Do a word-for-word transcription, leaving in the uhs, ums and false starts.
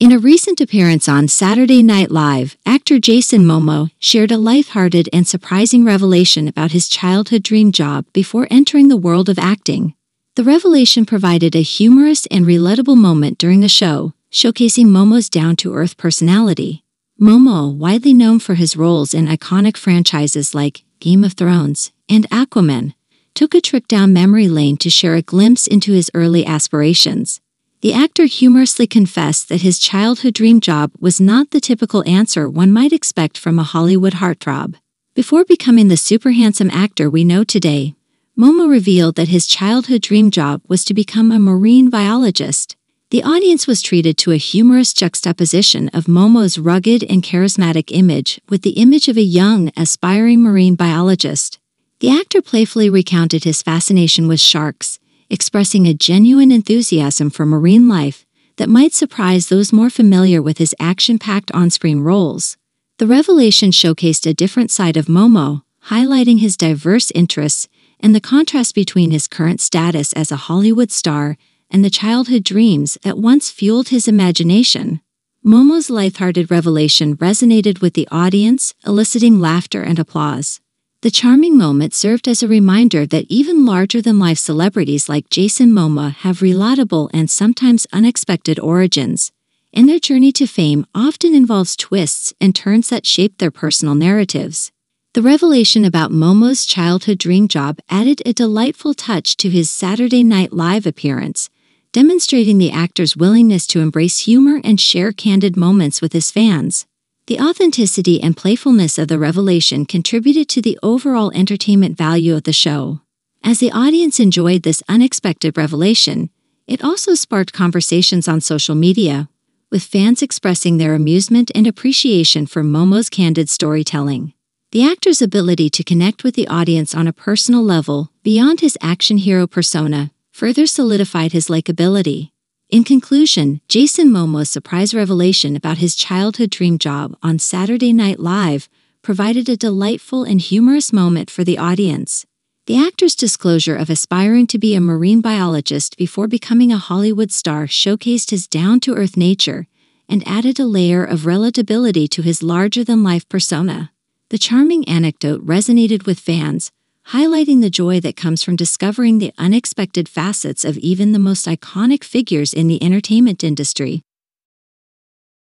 In a recent appearance on Saturday Night Live, actor Jason Momoa shared a lighthearted and surprising revelation about his childhood dream job before entering the world of acting. The revelation provided a humorous and relatable moment during the show, showcasing Momoa's down-to-earth personality. Momoa, widely known for his roles in iconic franchises like Game of Thrones and Aquaman, took a trip down memory lane to share a glimpse into his early aspirations. The actor humorously confessed that his childhood dream job was not the typical answer one might expect from a Hollywood heartthrob. Before becoming the super handsome actor we know today, Momoa revealed that his childhood dream job was to become a marine biologist. The audience was treated to a humorous juxtaposition of Momoa's rugged and charismatic image with the image of a young, aspiring marine biologist. The actor playfully recounted his fascination with sharks, expressing a genuine enthusiasm for marine life that might surprise those more familiar with his action-packed on-screen roles. The revelation showcased a different side of Momoa, highlighting his diverse interests and the contrast between his current status as a Hollywood star and the childhood dreams that once fueled his imagination. Momoa's lighthearted revelation resonated with the audience, eliciting laughter and applause. The charming moment served as a reminder that even larger-than-life celebrities like Jason Momoa have relatable and sometimes unexpected origins, and their journey to fame often involves twists and turns that shape their personal narratives. The revelation about Momoa's childhood dream job added a delightful touch to his Saturday Night Live appearance, demonstrating the actor's willingness to embrace humor and share candid moments with his fans. The authenticity and playfulness of the revelation contributed to the overall entertainment value of the show. As the audience enjoyed this unexpected revelation, it also sparked conversations on social media, with fans expressing their amusement and appreciation for Momoa's candid storytelling. The actor's ability to connect with the audience on a personal level, beyond his action hero persona, further solidified his likability. In conclusion, Jason Momoa's surprise revelation about his childhood dream job on Saturday Night Live provided a delightful and humorous moment for the audience. The actor's disclosure of aspiring to be a marine biologist before becoming a Hollywood star showcased his down-to-earth nature and added a layer of relatability to his larger-than-life persona. The charming anecdote resonated with fans, highlighting the joy that comes from discovering the unexpected facets of even the most iconic figures in the entertainment industry.